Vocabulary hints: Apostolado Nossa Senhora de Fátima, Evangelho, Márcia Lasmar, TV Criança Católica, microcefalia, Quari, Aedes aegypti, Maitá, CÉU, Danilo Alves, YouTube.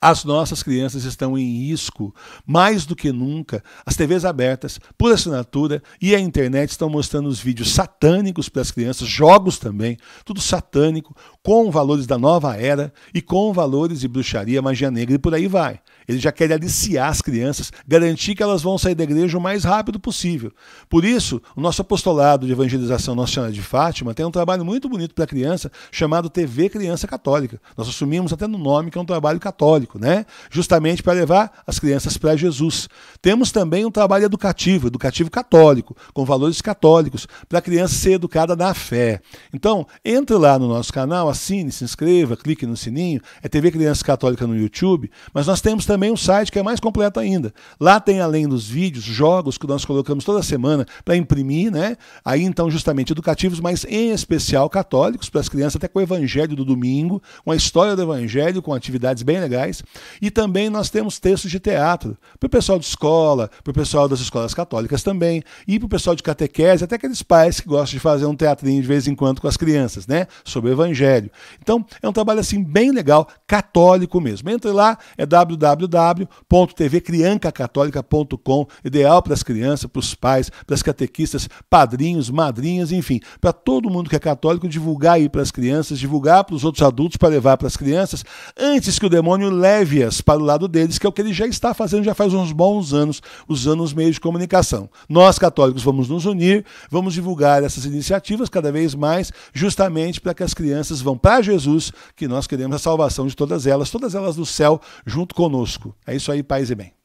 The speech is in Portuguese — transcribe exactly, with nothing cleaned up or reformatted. As nossas crianças estão em risco, mais do que nunca. As T Vs abertas, por assinatura, e a internet estão mostrando os vídeos satânicos para as crianças, jogos também, tudo satânico, com valores da nova era e com valores de bruxaria, magia negra e por aí vai. Ele já quer aliciar as crianças, garantir que elas vão sair da igreja o mais rápido possível. Por isso, o nosso apostolado de evangelização Nossa Senhora de Fátima tem um trabalho muito bonito para a criança, chamado T V Criança Católica. Nós assumimos até no nome que é um trabalho católico, né? Justamente para levar as crianças para Jesus. Temos também um trabalho educativo, educativo católico, com valores católicos, para a criança ser educada na fé. Então, entre lá no nosso canal, assine, se inscreva, clique no sininho, é T V Criança Católica no YouTube, mas nós temos também também um site que é mais completo ainda. Lá tem, além dos vídeos, jogos que nós colocamos toda semana para imprimir, né? Aí então justamente educativos, mas em especial católicos, para as crianças, até com o evangelho do domingo, com a história do evangelho, com atividades bem legais. E também nós temos textos de teatro, para o pessoal de escola, para o pessoal das escolas católicas também, e para o pessoal de catequese, até aqueles pais que gostam de fazer um teatrinho de vez em quando com as crianças, né? Sobre o evangelho. Então é um trabalho assim bem legal, católico mesmo. Entre lá, é w w w ponto t v crianca católica ponto com, ideal para as crianças, para os pais, para as catequistas, padrinhos, madrinhas, enfim, para todo mundo que é católico, divulgar aí para as crianças, divulgar para os outros adultos, para levar para as crianças, antes que o demônio leve-as para o lado deles, que é o que ele já está fazendo, já faz uns bons anos, usando os meios de comunicação. Nós, católicos, vamos nos unir, vamos divulgar essas iniciativas cada vez mais, justamente para que as crianças vão para Jesus, que nós queremos a salvação de todas elas, todas elas do céu, junto conosco. É isso aí, paz e bem.